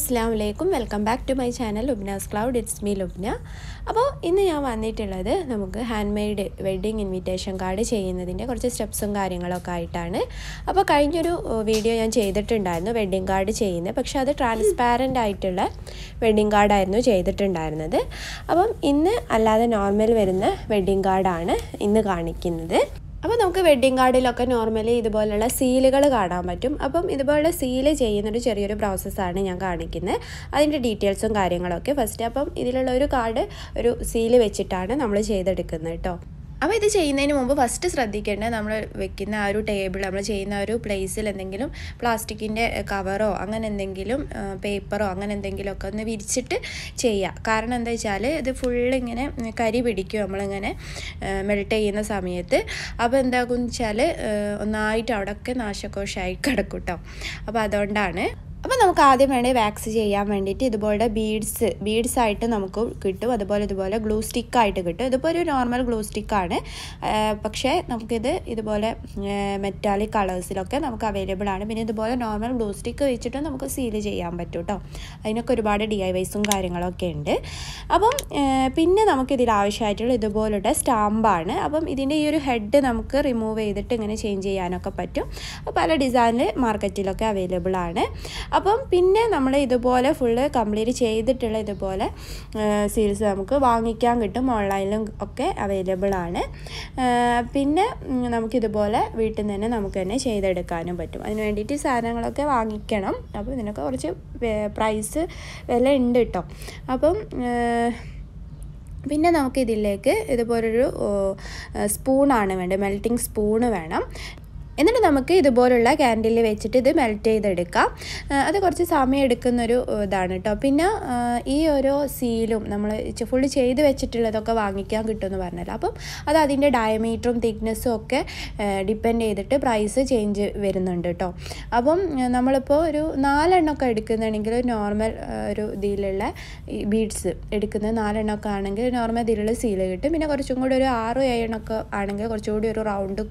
Assalamu alaikum, welcome back to my channel Lubna's Cloud. It's me Lubna. അപ്പോൾ ഇന്ന് ഞാൻ വന്നിട്ടുള്ളത് നമുക്ക് hand made wedding invitation card ചെയ്യുന്നതിൻ്റെ കുറച്ച് സ്റ്റെപ്സും കാര്യങ്ങളൊക്കെ ആയിട്ടാണ്. അപ്പോൾ കഴിഞ്ഞൊരു വീഡിയോ ഞാൻ ചെയ്തിട്ടുണ്ടായിരുന്നു വെഡ്ഡിംഗ് കാർഡ് ചെയ്യുന്നത്, പക്ഷേ അത് ട്രാൻസ്പാരൻ്റ് ആയിട്ടുള്ള വെഡ്ഡിംഗ് കാർഡായിരുന്നു ചെയ്തിട്ടുണ്ടായിരുന്നത്. അപ്പം ഇന്ന് അല്ലാതെ നോർമൽ വരുന്ന വെഡ്ഡിംഗ് കാർഡാണ് ഇന്ന് കാണിക്കുന്നത്. അപ്പോൾ നമുക്ക് വെഡ്ഡിംഗ് കാർഡിലൊക്കെ നോർമലി ഇതുപോലുള്ള സീലുകൾ കാണാൻ പറ്റും. അപ്പം ഇതുപോലുള്ള സീല് ചെയ്യുന്നൊരു ചെറിയൊരു പ്രോസസ്സാണ് ഞാൻ കാണിക്കുന്നത്, അതിൻ്റെ ഡീറ്റെയിൽസും കാര്യങ്ങളൊക്കെ ഫസ്റ്റ്. അപ്പം ഇതിലുള്ള ഒരു കാർഡ് ഒരു സീല് വെച്ചിട്ടാണ് നമ്മൾ ചെയ്തെടുക്കുന്നത് കേട്ടോ. അപ്പോൾ ഇത് ചെയ്യുന്നതിന് മുമ്പ് ഫസ്റ്റ് ശ്രദ്ധിക്കേണ്ടത് നമ്മൾ വെക്കുന്ന ആ ഒരു ടേബിൾ, നമ്മൾ ചെയ്യുന്ന ആ ഒരു പ്ലേസിൽ എന്തെങ്കിലും പ്ലാസ്റ്റിക്കിൻ്റെ കവറോ അങ്ങനെ എന്തെങ്കിലും പേപ്പറോ അങ്ങനെ എന്തെങ്കിലുമൊക്കെ ഒന്ന് വിരിച്ചിട്ട് ചെയ്യുക. കാരണം എന്താ വെച്ചാൽ ഇത് ഫുള്ളിങ്ങനെ കരി പിടിക്കും നമ്മളിങ്ങനെ മെൽറ്റ് ചെയ്യുന്ന സമയത്ത്. അപ്പോൾ എന്താകുമെന്ന് വെച്ചാൽ ഒന്നായിട്ട് അവിടെയൊക്കെ നാശകോശമായി കിടക്കും കേട്ടോ. അപ്പോൾ അതുകൊണ്ടാണ്. അപ്പോൾ നമുക്ക് ആദ്യം വേണ്ടി വാക്സ് ചെയ്യാൻ വേണ്ടിയിട്ട് ഇതുപോലെ ബീഡ്സായിട്ട് നമുക്ക് കിട്ടും, അതുപോലെ ഇതുപോലെ ഗ്ലൂ സ്റ്റിക്കായിട്ട് കിട്ടും. ഇതിപ്പോൾ ഒരു നോർമൽ ഗ്ലൂ സ്റ്റിക്കാണ്, പക്ഷേ നമുക്കിത് ഇതുപോലെ മെറ്റാലിക് കളേഴ്സിലൊക്കെ നമുക്ക് അവൈലബിൾ ആണ്. പിന്നെ ഇതുപോലെ നോർമൽ ഗ്ലൂ സ്റ്റിക്ക് വെച്ചിട്ട് നമുക്ക് സീല് ചെയ്യാൻ പറ്റും കേട്ടോ. അതിനൊക്കെ ഒരുപാട് DIYസും കാര്യങ്ങളൊക്കെ ഉണ്ട്. അപ്പം പിന്നെ നമുക്കിതിൽ ആവശ്യമായിട്ടുള്ള ഇതുപോലുള്ള സ്റ്റാമ്പാണ്. അപ്പം ഇതിൻ്റെ ഈ ഒരു ഹെഡ് നമുക്ക് റിമൂവ് ചെയ്തിട്ട് ഇങ്ങനെ ചേഞ്ച് ചെയ്യാനൊക്കെ പറ്റും. പല ഡിസൈനിൽ മാർക്കറ്റിലൊക്കെ അവൈലബിൾ ആണ്. അപ്പം പിന്നെ നമ്മൾ ഇതുപോലെ ഫുള്ള് കംപ്ലീറ്റ് ചെയ്തിട്ടുള്ള ഇതുപോലെ സീൽസ് നമുക്ക് വാങ്ങിക്കാൻ കിട്ടും, ഓൺലൈനിലും ഒക്കെ അവൈലബിൾ ആണ്. പിന്നെ നമുക്കിതുപോലെ വീട്ടിൽ നിന്ന് തന്നെ ചെയ്തെടുക്കാനും പറ്റും. അതിന് വേണ്ടിയിട്ട് സാധനങ്ങളൊക്കെ വാങ്ങിക്കണം. അപ്പോൾ ഇതിനൊക്കെ കുറച്ച് പ്രൈസ് വില ഉണ്ട് കേട്ടോ. അപ്പം പിന്നെ നമുക്കിതിലേക്ക് ഇതുപോലൊരു സ്പൂണാണ് വേണ്ടത്, മെൽറ്റിംഗ് സ്പൂണ് വേണം. എന്നിട്ട് നമുക്ക് ഇതുപോലുള്ള ക്യാൻഡിൽ വെച്ചിട്ട് ഇത് മെൽറ്റ് ചെയ്തെടുക്കാം. അത് കുറച്ച് സമയം എടുക്കുന്നൊരു ഇതാണ് കേട്ടോ. പിന്നെ ഈ ഓരോ സീലും നമ്മൾ ഫുള്ള് ചെയ്ത് വെച്ചിട്ടുള്ളതൊക്കെ വാങ്ങിക്കാൻ കിട്ടുമെന്ന് പറഞ്ഞല്ലോ. അപ്പം അത് അതിൻ്റെ ഡയമീറ്ററും തിക്നെസ്സും ഒക്കെ ഡിപ്പെൻഡ് ചെയ്തിട്ട് പ്രൈസ് ചേഞ്ച് വരുന്നുണ്ട് കേട്ടോ. അപ്പം നമ്മളിപ്പോൾ ഒരു 4 എണ്ണമൊക്കെ എടുക്കുന്നുണ്ടെങ്കിൽ നോർമൽ ഒരു ഇതിലുള്ള ബീഡ്സ് എടുക്കുന്നത് 4 എണ്ണമൊക്കെ ആണെങ്കിൽ നോർമൽ ഇതിലുള്ള സീല് കിട്ടും. പിന്നെ കുറച്ചും കൂടി ഒരു 6-7 എണ്ണമൊക്കെ ആണെങ്കിൽ കുറച്ചുകൂടി ഒരു റൗണ്ട്,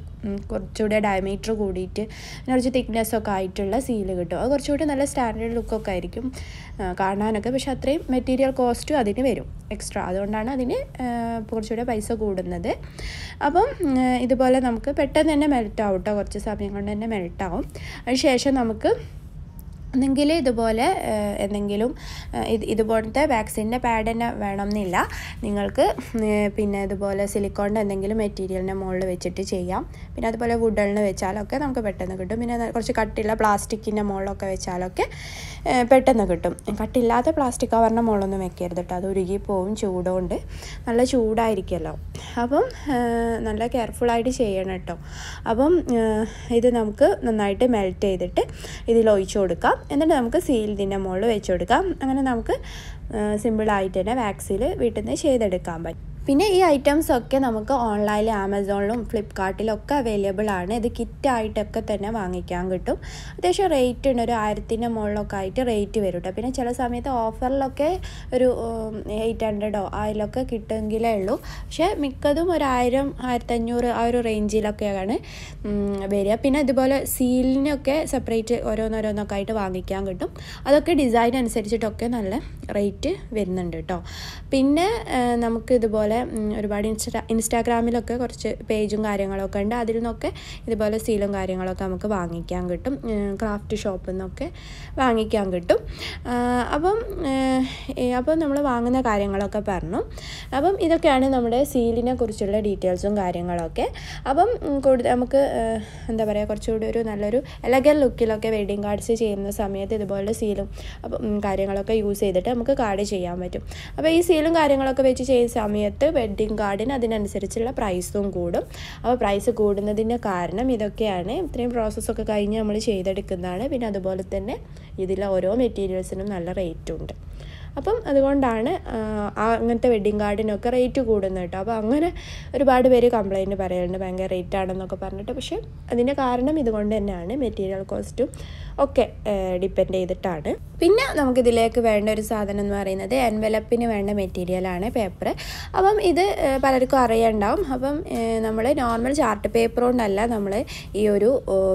കുറച്ചുകൂടി ഡയമീറ്റർ കൂടിയിട്ട് കുറച്ച് തിക്നെസ്സൊക്കെ ആയിട്ടുള്ള സീല് കിട്ടും. അത് കുറച്ചുകൂടി നല്ല സ്റ്റാൻഡേർഡ് ലുക്കൊക്കെ ആയിരിക്കും കാണാനൊക്കെ. പക്ഷെ അത്രയും മെറ്റീരിയൽ കോസ്റ്റ് അതിന് വരും എക്സ്ട്രാ, അതുകൊണ്ടാണ് അതിന് കുറച്ചുകൂടെ പൈസ കൂടുന്നത്. അപ്പം ഇതുപോലെ നമുക്ക് പെട്ടെന്ന് തന്നെ മെൽറ്റാവും കേട്ടോ, കുറച്ച് സമയം കൊണ്ട് തന്നെ മെൽറ്റാവും. അതിനുശേഷം നമുക്ക് എന്തെങ്കിലും ഇതുപോലെ എന്തെങ്കിലും ഇതുപോലത്തെ വാക്സിൻ്റെ പാഡ് തന്നെ വേണമെന്നില്ല നിങ്ങൾക്ക്. പിന്നെ ഇതുപോലെ സിലിക്കോണിൻ്റെ എന്തെങ്കിലും മെറ്റീരിയലിൻ്റെ മുകളിൽ വെച്ചിട്ട് ചെയ്യാം. പിന്നെ അതുപോലെ വുഡലിന് വെച്ചാലൊക്കെ നമുക്ക് പെട്ടെന്ന് കിട്ടും. പിന്നെ കുറച്ച് കട്ടിയുള്ള പ്ലാസ്റ്റിക്കിൻ്റെ മുകളിലൊക്കെ വെച്ചാലൊക്കെ പെട്ടെന്ന് കിട്ടും. കട്ടില്ലാത്ത പ്ലാസ്റ്റിക് കവറിൻ്റെ മുകളിലൊന്നും വെക്കരുത് കേട്ടോ, അത് ഉരുകിപ്പോവും ചൂടുകൊണ്ട്. നല്ല ചൂടായിരിക്കുമല്ലോ. അപ്പം നല്ല കെയർഫുള്ളായിട്ട് ചെയ്യണം കേട്ടോ. അപ്പം ഇത് നമുക്ക് നന്നായിട്ട് മെൽറ്റ് ചെയ്തിട്ട് ഇതിൽ ഒഴിച്ചു കൊടുക്കാം. എന്നിട്ട് നമുക്ക് സീലിൻ്റെ മുകളിൽ വെച്ച് കൊടുക്കാം. അങ്ങനെ നമുക്ക് സിമ്പിളായിട്ട് തന്നെ വാക്സിൽ വീട്ടിൽ നിന്ന് ചെയ്തെടുക്കാൻ പറ്റും. പിന്നെ ഈ ഐറ്റംസൊക്കെ നമുക്ക് ഓൺലൈനിൽ ആമസോണിലും ഫ്ലിപ്കാർട്ടിലും ഒക്കെ അവൈലബിൾ ആണ്. ഇത് കിറ്റായിട്ടൊക്കെ തന്നെ വാങ്ങിക്കാൻ കിട്ടും. അത്യാവശ്യം റേറ്റ് ഉണ്ട്, ഒരു 1000-ൻ്റെ മുകളിലൊക്കെ ആയിട്ട് റേറ്റ് വരും കേട്ടോ. പിന്നെ ചില സമയത്ത് ഓഫറിലൊക്കെ ഒരു 800 അതിലൊക്കെ കിട്ടുമെങ്കിലേ ഉള്ളൂ. പക്ഷേ മിക്കതും ഒരു 1000-1500 ആ ഒരു റേഞ്ചിലൊക്കെയാണ് വരിക. പിന്നെ അതുപോലെ സീലിനൊക്കെ സെപ്പറേറ്റ് ഓരോന്നോരോന്നൊക്കെ ആയിട്ട് വാങ്ങിക്കാൻ കിട്ടും. അതൊക്കെ ഡിസൈൻ അനുസരിച്ചിട്ടൊക്കെ നല്ല റേറ്റ് വരുന്നുണ്ട് കേട്ടോ. പിന്നെ നമുക്ക് ഇതുപോലെ ഒരുപാട് ഇൻസ്റ്റാഗ്രാമിലൊക്കെ കുറച്ച് പേജും കാര്യങ്ങളൊക്കെ ഉണ്ട്. അതിൽ നിന്നൊക്കെ ഇതുപോലെ സീലും കാര്യങ്ങളൊക്കെ നമുക്ക് വാങ്ങിക്കാൻ കിട്ടും, ക്രാഫ്റ്റ് ഷോപ്പിൽ നിന്നൊക്കെ വാങ്ങിക്കാൻ കിട്ടും. അപ്പം നമ്മൾ വാങ്ങുന്ന കാര്യങ്ങളൊക്കെ പറഞ്ഞു. അപ്പം ഇതൊക്കെയാണ് നമ്മുടെ സീലിനെ കുറിച്ചുള്ള ഡീറ്റെയിൽസും കാര്യങ്ങളൊക്കെ. അപ്പം കൂടുതൽ നമുക്ക് എന്താ പറയുക, കുറച്ചുകൂടി ഒരു നല്ലൊരു എലഗൻ ലുക്കിലൊക്കെ വെഡ്ഡിംഗ് കാർഡ്സ് ചെയ്യുന്ന സമയത്ത് ഇതുപോലെ സീലും കാര്യങ്ങളൊക്കെ യൂസ് ചെയ്തിട്ട് നമുക്ക് കാർഡ് ചെയ്യാൻ പറ്റും. അപ്പോൾ ഈ സീലും കാര്യങ്ങളൊക്കെ വെച്ച് ചെയ്യുന്ന സമയത്ത് വെഡ്ഡിംഗ് കാർഡിന് അതിനനുസരിച്ചുള്ള പ്രൈസും കൂടും. അപ്പോൾ പ്രൈസ് കൂടുന്നതിൻ്റെ കാരണം ഇതൊക്കെയാണ്. ഇത്രയും പ്രോസസ്സൊക്കെ കഴിഞ്ഞ് നമ്മൾ ചെയ്തെടുക്കുന്നതാണ്. പിന്നെ അതുപോലെ തന്നെ ഇതിൽ ഓരോ മെറ്റീരിയൽസിനും നല്ല റേറ്റുണ്ട്. അപ്പം അതുകൊണ്ടാണ് അങ്ങനത്തെ വെഡ്ഡിങ് കാർഡിനൊക്കെ റേറ്റ് കൂടുന്നത് കേട്ടോ. അപ്പോൾ അങ്ങനെ ഒരുപാട് പേര് കംപ്ലൈൻറ്റ് പറയുന്നുണ്ട് ഭയങ്കര റേറ്റ് ആണെന്നൊക്കെ പറഞ്ഞിട്ട്. പക്ഷേ അതിൻ്റെ കാരണം ഇതുകൊണ്ട് തന്നെയാണ്, മെറ്റീരിയൽ കോസ്റ്റും ഒക്കെ ഡിപ്പെൻഡ് ചെയ്തിട്ടാണ്. പിന്നെ നമുക്കിതിലേക്ക് വേണ്ട ഒരു സാധനം എന്ന് പറയുന്നത് എൻവലപ്പിന് വേണ്ട മെറ്റീരിയലാണ് പേപ്പർ. അപ്പം ഇത് പലർക്കും അറിയണ്ടാവും. അപ്പം നമ്മൾ നോർമൽ ചാർട്ട് പേപ്പർ കൊണ്ടല്ല നമ്മൾ ഈ ഒരു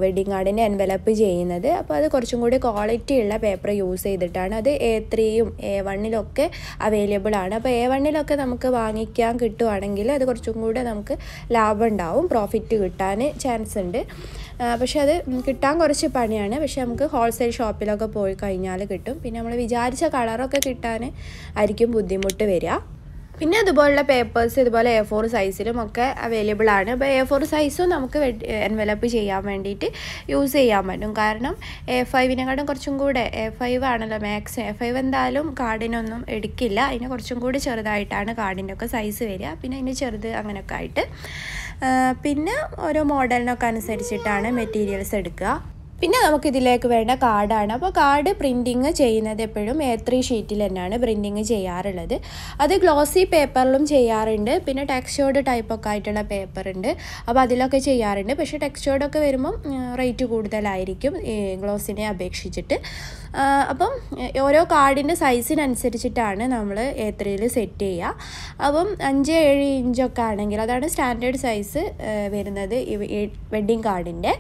വെഡ്ഡിങ് കാർഡിൻ്റെ എൻവലപ്പ് ചെയ്യുന്നത്. അപ്പോൾ അത് കുറച്ചും കൂടി ക്വാളിറ്റി ഉള്ള പേപ്പർ യൂസ് ചെയ്തിട്ടാണ്. അത് A3 A1 അവൈലബിൾ ആണ്. അപ്പോൾ A1 നമുക്ക് വാങ്ങിക്കാൻ കിട്ടുവാണെങ്കിൽ അത് കുറച്ചും കൂടെ നമുക്ക് ലാഭം ഉണ്ടാവും, പ്രോഫിറ്റ് കിട്ടാൻ ചാൻസ് ഉണ്ട്. പക്ഷെ അത് കിട്ടാൻ കുറച്ച് പണിയാണ്. പക്ഷെ നമുക്ക് ഹോൾസെയിൽ ഷോപ്പിലൊക്കെ പോയി കഴിഞ്ഞാൽ കിട്ടും. പിന്നെ നമ്മൾ വിചാരിച്ച കളറൊക്കെ കിട്ടാൻ ആയിരിക്കും ബുദ്ധിമുട്ട് വരിക. പിന്നെ അതുപോലുള്ള പേപ്പേഴ്സ് ഇതുപോലെ A4 സൈസിലും ഒക്കെ അവൈലബിൾ ആണ്. അപ്പോൾ A4 സൈസും നമുക്ക് എൻവലപ്പ് ചെയ്യാൻ വേണ്ടിയിട്ട് യൂസ് ചെയ്യാൻ പറ്റും. കാരണം A5 കുറച്ചും കൂടെ A5 ആണല്ലോ മാക്സ്. A5 എന്തായാലും കാർഡിനൊന്നും എടുക്കില്ല, അതിന് കുറച്ചും കൂടി ചെറുതായിട്ടാണ് കാർഡിൻ്റെ ഒക്കെ സൈസ് വരിക. പിന്നെ അതിന് ചെറുത് അങ്ങനെയൊക്കെ ആയിട്ട് പിന്നെ ഓരോ മോഡലിനൊക്കെ അനുസരിച്ചിട്ടാണ് മെറ്റീരിയൽസ് എടുക്കുക. പിന്നെ നമുക്കിതിലേക്ക് വേണ്ട കാർഡാണ്. അപ്പോൾ കാർഡ് പ്രിൻറ്റിങ് ചെയ്യുന്നത് എപ്പോഴും A3 ഷീറ്റിൽ തന്നെയാണ് പ്രിൻറ്റിങ് ചെയ്യാറുള്ളത്. അത് ഗ്ലോസി പേപ്പറിലും ചെയ്യാറുണ്ട്. പിന്നെ ടെക്സ്ചേർഡ് ടൈപ്പൊക്കെ ആയിട്ടുള്ള പേപ്പറുണ്ട്, അപ്പോൾ അതിലൊക്കെ ചെയ്യാറുണ്ട്. പക്ഷേ ടെക്സ്ചേർഡൊക്കെ വരുമ്പം റേറ്റ് കൂടുതലായിരിക്കും ഈ ഗ്ലോസിനെ അപേക്ഷിച്ചിട്ട്. അപ്പം ഓരോ കാർഡിൻ്റെ സൈസിനനുസരിച്ചിട്ടാണ് നമ്മൾ A3 സെറ്റ് ചെയ്യുക. അപ്പം 5-7 ഇഞ്ചൊക്കെ ആണെങ്കിൽ അതാണ് സ്റ്റാൻഡേർഡ് സൈസ് വരുന്നത് ഈ വെഡ്ഡിങ് കാർഡിൻ്റെ.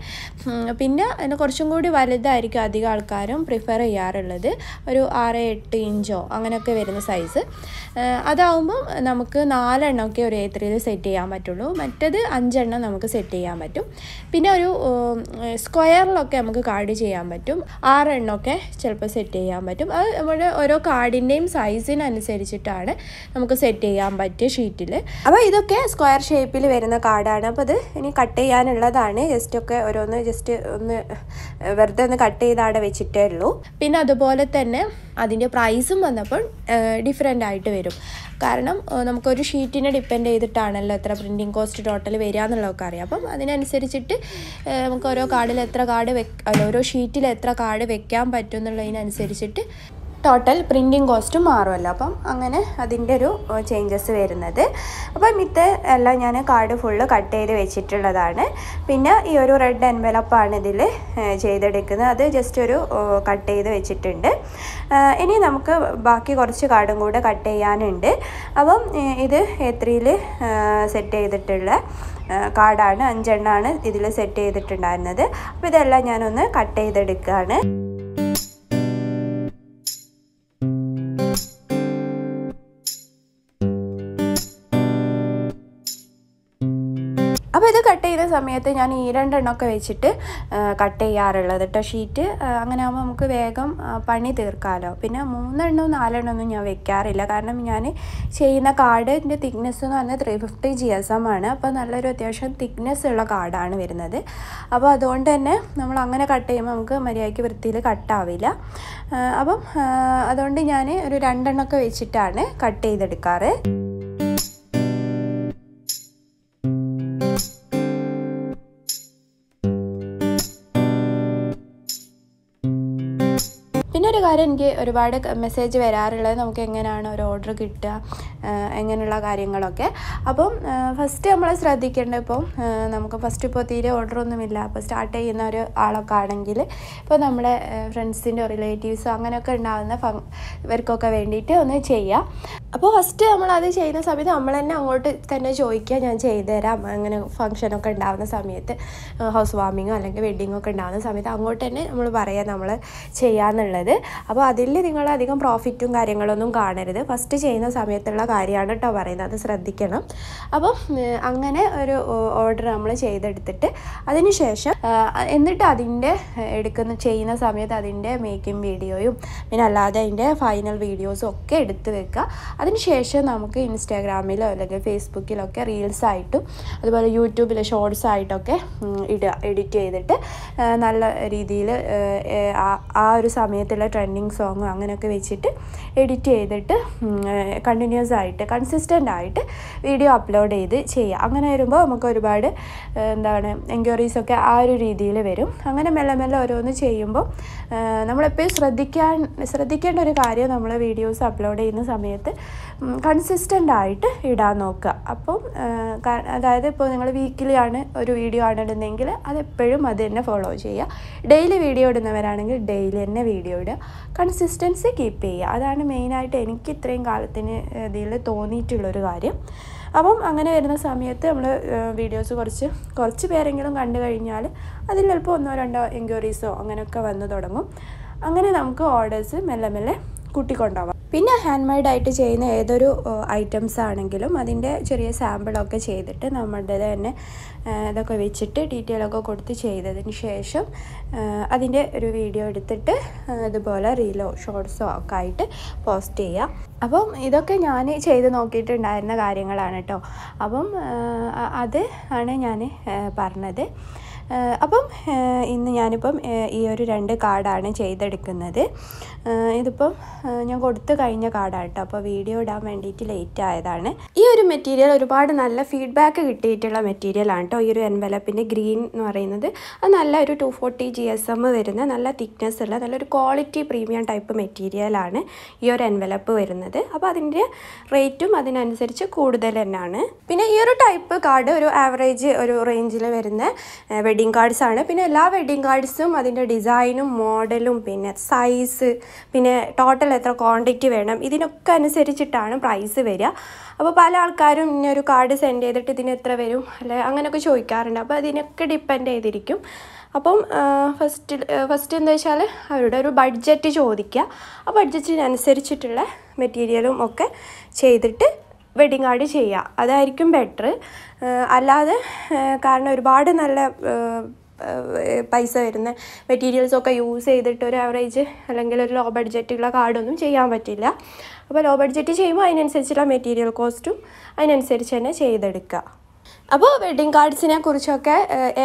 പിന്നെ അതിന് കുറച്ചും കൂടി വലുതായിരിക്കും അധികം ആൾക്കാരും പ്രിഫർ ചെയ്യാറുള്ളത്, ഒരു 6-8 ഇഞ്ചോ അങ്ങനെയൊക്കെ വരുന്ന സൈസ്. അതാവുമ്പം നമുക്ക് 4 എണ്ണമൊക്കെ ഒരു A3 സെറ്റ് ചെയ്യാൻ പറ്റുള്ളൂ. മറ്റേത് 5 എണ്ണം നമുക്ക് സെറ്റ് ചെയ്യാൻ പറ്റും. പിന്നെ ഒരു സ്ക്വയറിലൊക്കെ നമുക്ക് കാർഡ് ചെയ്യാൻ പറ്റും. 6 എണ്ണമൊക്കെ ചിലപ്പോൾ സെറ്റ് ചെയ്യാൻ പറ്റും. അത് നമ്മുടെ ഓരോ കാർഡിൻ്റെയും സൈസിനനുസരിച്ചിട്ടാണ് നമുക്ക് സെറ്റ് ചെയ്യാൻ പറ്റിയ ഷീറ്റിൽ. അപ്പോൾ ഇതൊക്കെ സ്ക്വയർ ഷേപ്പിൽ വരുന്ന കാർഡാണ്. അപ്പോൾ അത് ഇനി കട്ട് ചെയ്യാനുള്ളതാണ്. ജസ്റ്റൊക്കെ ഓരോന്ന് ജസ്റ്റ് ഒന്ന് വെറുതെ ഒന്ന് കട്ട് ചെയ്താടെ വെച്ചിട്ടേ ഉള്ളൂ. പിന്നെ അതുപോലെ തന്നെ അതിൻ്റെ പ്രൈസും വന്നപ്പോൾ ഡിഫറെൻ്റ് ആയിട്ട് വരും. കാരണം നമുക്കൊരു ഷീറ്റിനെ ഡിപ്പെൻഡ് ചെയ്തിട്ടാണല്ലോ എത്ര പ്രിൻറ്റിങ് കോസ്റ്റ് ടോട്ടൽ വരിക എന്നുള്ളതൊക്കെ അറിയാം. അപ്പം അതിനനുസരിച്ചിട്ട് നമുക്ക് ഓരോ കാർഡിൽ എത്ര കാർഡ് ഓരോ ഷീറ്റിൽ എത്ര കാർഡ് വെക്കാൻ പറ്റും എന്നുള്ളതിനനുസരിച്ചിട്ട് ടോട്ടൽ പ്രിൻറ്റിങ് കോസ്റ്റ് മാറുമല്ലോ. അപ്പം അങ്ങനെ അതിൻ്റെ ഒരു ചേഞ്ചസ് വരുന്നത്. അപ്പം ഇത് എല്ലാം ഞാൻ കാർഡ് ഫുള്ള് കട്ട് ചെയ്ത് വെച്ചിട്ടുള്ളതാണ്. പിന്നെ ഈ ഒരു റെഡ് എൻവലപ്പാണ് ഇതിൽ ചെയ്തെടുക്കുന്നത്. അത് ജസ്റ്റ് ഒരു കട്ട് ചെയ്ത് വെച്ചിട്ടുണ്ട്. ഇനി നമുക്ക് ബാക്കി കുറച്ച് കാർഡും കൂടെ കട്ട് ചെയ്യാനുണ്ട്. അപ്പം ഇത് A3 സെറ്റ് ചെയ്തിട്ടുള്ള കാർഡാണ്. 5 എണ്ണമാണ് ഇതിൽ സെറ്റ് ചെയ്തിട്ടുണ്ടായിരുന്നത്. അപ്പോൾ ഇതെല്ലാം ഞാനൊന്ന് കട്ട് ചെയ്തെടുക്കുകയാണ്. അപ്പോൾ ഇത് കട്ട് ചെയ്യുന്ന സമയത്ത് ഞാൻ ഈ 2 എണ്ണമൊക്കെ വെച്ചിട്ട് കട്ട് ചെയ്യാറുള്ളത് കേട്ടോ ഷീറ്റ്. അങ്ങനെ ആകുമ്പോൾ നമുക്ക് വേഗം പണി തീർക്കാമല്ലോ. പിന്നെ 3 എണ്ണവും 4 എണ്ണമൊന്നും ഞാൻ വെക്കാറില്ല. കാരണം ഞാൻ ചെയ്യുന്ന കാർഡിൻ്റെ തിക്നെസ് എന്ന് പറഞ്ഞാൽ 350 GSM ആണ്. അപ്പോൾ നല്ലൊരു അത്യാവശ്യം തിക്നെസ് ഉള്ള കാർഡാണ് വരുന്നത്. അപ്പോൾ അതുകൊണ്ട് തന്നെ നമ്മൾ അങ്ങനെ കട്ട് ചെയ്യുമ്പോൾ നമുക്ക് മര്യാദയ്ക്ക് വൃത്തിയിൽ കട്ടാവില്ല. അപ്പം അതുകൊണ്ട് ഞാൻ ഒരു 2 എണ്ണമൊക്കെ വെച്ചിട്ടാണ് കട്ട് ചെയ്തെടുക്കാറ്. ഒരു കാര്യം എനിക്ക് ഒരുപാട് മെസ്സേജ് വരാറുള്ളത് നമുക്ക് എങ്ങനെയാണ് ഒരു ഓർഡർ കിട്ടുക എങ്ങനെയുള്ള കാര്യങ്ങളൊക്കെ. അപ്പം ഫസ്റ്റ് നമ്മൾ ശ്രദ്ധിക്കേണ്ടത് ഇപ്പം നമുക്ക് ഫസ്റ്റ് ഇപ്പോൾ തീരെ ഓർഡറൊന്നുമില്ല അപ്പോൾ സ്റ്റാർട്ട് ചെയ്യുന്ന ഒരു ആളൊക്കെ ആണെങ്കിൽ ഇപ്പോൾ നമ്മുടെ ഫ്രണ്ട്സിൻ്റെ റിലേറ്റീവ്സോ അങ്ങനെയൊക്കെ ഉണ്ടാകുന്ന ഇവർക്കൊക്കെ വേണ്ടിയിട്ട് ഒന്ന് ചെയ്യാം. അപ്പോൾ ഫസ്റ്റ് നമ്മളത് ചെയ്യുന്ന സമയത്ത് നമ്മൾ തന്നെ അങ്ങോട്ട് തന്നെ ചോദിക്കുക, ഞാൻ ചെയ്തുതരാം. അങ്ങനെ ഫംഗ്ഷനൊക്കെ ഉണ്ടാകുന്ന സമയത്ത് ഹൗസ് വാമിങ്ങോ അല്ലെങ്കിൽ വെഡ്ഡിങ്ങൊക്കെ ഉണ്ടാകുന്ന സമയത്ത് അങ്ങോട്ട് തന്നെ നമ്മൾ പറയാം നമ്മൾ ചെയ്യാമെന്നുള്ളത്. അപ്പോൾ അതിൽ നിങ്ങൾ അധികം പ്രോഫിറ്റും കാര്യങ്ങളൊന്നും കാണരുത്. ഫസ്റ്റ് ചെയ്യുന്ന സമയത്തുള്ള കാര്യമാണ് കേട്ടോ പറയുന്നത്, അത് ശ്രദ്ധിക്കണം. അപ്പം അങ്ങനെ ഒരു ഓർഡർ നമ്മൾ ചെയ്തെടുത്തിട്ട് അതിന് ശേഷം എന്നിട്ട് അതിൻ്റെ ചെയ്യുന്ന സമയത്ത് അതിൻ്റെ മേക്കിംഗ് വീഡിയോയും പിന്നെ അല്ലാതെ അതിൻ്റെ ഫൈനൽ വീഡിയോസും ഒക്കെ എടുത്ത് വെക്കുക. അതിനുശേഷം നമുക്ക് ഇൻസ്റ്റാഗ്രാമിലോ അല്ലെങ്കിൽ ഫേസ്ബുക്കിലോ ഒക്കെ റീൽസ് ആയിട്ടും അതുപോലെ യൂട്യൂബിൽ ഷോർട്സ് ആയിട്ടൊക്കെ ഇടുക, എഡിറ്റ് ചെയ്തിട്ട് നല്ല രീതിയിൽ ആ ഒരു സമയത്തുള്ള ട്രെൻഡിങ് സോങ്ങും അങ്ങനെയൊക്കെ വെച്ചിട്ട് എഡിറ്റ് ചെയ്തിട്ട് കണ്ടിന്യൂസ് ആയിട്ട് കൺസിസ്റ്റൻ്റ് ആയിട്ട് വീഡിയോ അപ്ലോഡ് ചെയ്ത് ചെയ്യുക. അങ്ങനെ വരുമ്പോൾ നമുക്ക് ഒരുപാട് എന്താണ് എൻക്വയറീസൊക്കെ ആ ഒരു രീതിയിൽ വരും. അങ്ങനെ മെല്ലെ മെല്ലെ ഓരോന്ന് ചെയ്യുമ്പോൾ നമ്മളെപ്പോഴും ശ്രദ്ധിക്കേണ്ട ഒരു കാര്യം, നമ്മൾ വീഡിയോസ് അപ്ലോഡ് ചെയ്യുന്ന സമയത്ത് കൺസിസ്റ്റൻ്റ് ആയിട്ട് ഇടാൻ നോക്കുക. അപ്പം അതായത് ഇപ്പോൾ നിങ്ങൾ വീക്കിലി ആണ് ഒരു വീഡിയോ ആണ് ഇടുന്നതെങ്കിൽ അതെപ്പോഴും അത് തന്നെ ഫോളോ ചെയ്യുക. ഡെയിലി വീഡിയോ ഇടുന്നവരാണെങ്കിൽ ഡെയിലി തന്നെ വീഡിയോ ഇടുക, കൺസിസ്റ്റൻസി കീപ്പ് ചെയ്യുക. അതാണ് മെയിനായിട്ട് എനിക്ക് ഇത്രയും കാലത്തിന് ഇതിൽ തോന്നിയിട്ടുള്ളൊരു കാര്യം. അപ്പം അങ്ങനെ വരുന്ന സമയത്ത് നമ്മൾ വീഡിയോസ് കുറച്ച് പേരെങ്കിലും കണ്ടു കഴിഞ്ഞാൽ അതിൽ ചിലപ്പോൾ 1-2 എൻക്വയറീസോ അങ്ങനെയൊക്കെ വന്നു തുടങ്ങും. അങ്ങനെ നമുക്ക് ഓർഡേഴ്സ് മെല്ലെ മെല്ലെ കൂട്ടിക്കൊണ്ടാവാം. പിന്നെ ഹാൻഡ് മെയ്ഡായിട്ട് ചെയ്യുന്ന ഏതൊരു ഐറ്റംസ് ആണെങ്കിലും അതിൻ്റെ ചെറിയ സാമ്പിളൊക്കെ ചെയ്തിട്ട് നമ്മുടേത് തന്നെ ഇതൊക്കെ വെച്ചിട്ട് ഡീറ്റെയിലൊക്കെ കൊടുത്ത് ചെയ്തതിന് ശേഷം അതിൻ്റെ ഒരു വീഡിയോ എടുത്തിട്ട് ഇതുപോലെ റീലോ ഷോർട്സോ ഒക്കെ ആയിട്ട് പോസ്റ്റ് ചെയ്യുക. അപ്പം ഇതൊക്കെ ഞാൻ ചെയ്ത് നോക്കിയിട്ടുണ്ടായിരുന്ന കാര്യങ്ങളാണ് കേട്ടോ. അപ്പം അത് ആണ് ഞാൻ പറഞ്ഞത്. അപ്പം ഇന്ന് ഞാനിപ്പം ഈ ഒരു 2 കാർഡാണ് ചെയ്തെടുക്കുന്നത്. ഇതിപ്പം ഞാൻ കൊടുത്തു കഴിഞ്ഞ കാർഡാണ് കേട്ടോ. അപ്പോൾ വീഡിയോ ഇടാൻ വേണ്ടിയിട്ട് ലേറ്റ് ആയതാണ്. ഈ ഒരു മെറ്റീരിയൽ ഒരുപാട് നല്ല ഫീഡ്ബാക്ക് കിട്ടിയിട്ടുള്ള മെറ്റീരിയലാണ് കേട്ടോ. ഈ ഒരു എൻവലപ്പിൻ്റെ ഗ്രീൻ എന്ന് പറയുന്നത് അത് നല്ല ഒരു 240 GSM വരുന്ന നല്ല തിക്നെസ് ഉള്ള നല്ലൊരു ക്വാളിറ്റി പ്രീമിയം ടൈപ്പ് മെറ്റീരിയലാണ് ഈ ഒരു എൻവലപ്പ് വരുന്നത്. അപ്പോൾ അതിൻ്റെ റേറ്റും അതിനനുസരിച്ച് കൂടുതൽ തന്നെയാണ്. പിന്നെ ഈ ഒരു ടൈപ്പ് കാർഡ് ഒരു ആവറേജ് ഒരു റേഞ്ചിൽ വരുന്ന വെഡ്ഡിംഗ് കാർഡ്സാണ്. പിന്നെ എല്ലാ വെഡ്ഡിംഗ് കാർഡ്സും അതിൻ്റെ ഡിസൈനും മോഡലും പിന്നെ സൈസ് പിന്നെ ടോട്ടൽ എത്ര ക്വാണ്ടിറ്റി വേണം ഇതിനൊക്കെ അനുസരിച്ചിട്ടാണ് പ്രൈസ് വരിക. അപ്പോൾ പല ആൾക്കാരും ഇനി ഒരു കാർഡ് സെൻഡ് ചെയ്തിട്ട് ഇതിന് എത്ര വരും അല്ലെ അങ്ങനെയൊക്കെ ചോദിക്കാറുണ്ട്. അപ്പോൾ അതിനൊക്കെ ഡിപ്പെൻഡ് ചെയ്തിരിക്കും. അപ്പം ഫസ്റ്റ് എന്താ വെച്ചാൽ അവരുടെ ഒരു ബഡ്ജറ്റ് ചോദിക്കുക. ആ ബഡ്ജറ്റിനനുസരിച്ചിട്ടുള്ള മെറ്റീരിയലും ഒക്കെ ചെയ്തിട്ട് വെഡ്ഡിംഗ് കാർഡ് ചെയ്യുക, അതായിരിക്കും ബെറ്റർ. അല്ലാതെ കാരണം ഒരുപാട് നല്ല പൈസ വരുന്ന മെറ്റീരിയൽസൊക്കെ യൂസ് ചെയ്തിട്ട് ഒരു ആവറേജ് അല്ലെങ്കിൽ ഒരു ലോ ബഡ്ജറ്റുള്ള കാർഡൊന്നും ചെയ്യാൻ പറ്റില്ല. അപ്പോൾ ലോ ബഡ്ജറ്റ് ചെയ്യുമ്പോൾ അതിനനുസരിച്ചുള്ള മെറ്റീരിയൽ കോസ്റ്റും അതിനനുസരിച്ച് തന്നെ ചെയ്തെടുക്കുക. അപ്പോൾ വെഡ്ഡിംഗ് കാർഡ്സിനെ കുറിച്ചൊക്കെ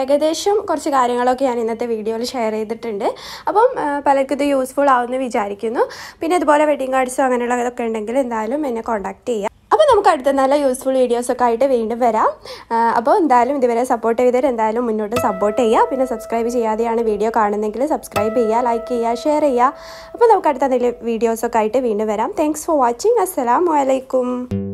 ഏകദേശം കുറച്ച് കാര്യങ്ങളൊക്കെ ഞാൻ ഇന്നത്തെ വീഡിയോയിൽ ഷെയർ ചെയ്തിട്ടുണ്ട്. അപ്പം പലർക്കും ഇത് യൂസ്ഫുൾ ആവുമെന്ന് വിചാരിക്കുന്നു. പിന്നെ അതുപോലെ വെഡ്ഡിംഗ് കാർഡ്സും അങ്ങനെയുള്ളതൊക്കെ ഉണ്ടെങ്കിൽ എന്തായാലും എന്നെ കോൺടാക്ട് ചെയ്യുക. അപ്പോൾ നമുക്ക് അടുത്ത നല്ല യൂസ്ഫുൾ വീഡിയോസൊക്കെ ആയിട്ട് വീണ്ടും വരാം. അപ്പോൾ എന്തായാലും ഇതുവരെ സപ്പോർട്ട് ചെയ്തവർ എന്തായാലും മുന്നോട്ട് സപ്പോർട്ട് ചെയ്യുക. പിന്നെ സബ്സ്ക്രൈബ് ചെയ്യാതെയാണ് വീഡിയോ കാണുന്നെങ്കിൽ സബ്സ്ക്രൈബ് ചെയ്യുക, ലൈക്ക് ചെയ്യുക, ഷെയർ ചെയ്യുക. അപ്പോൾ നമുക്ക് അടുത്ത നല്ല വീഡിയോസൊക്കെ ആയിട്ട് വീണ്ടും വരാം. Thanks for watching. അസ്സലാമു അലൈക്കും.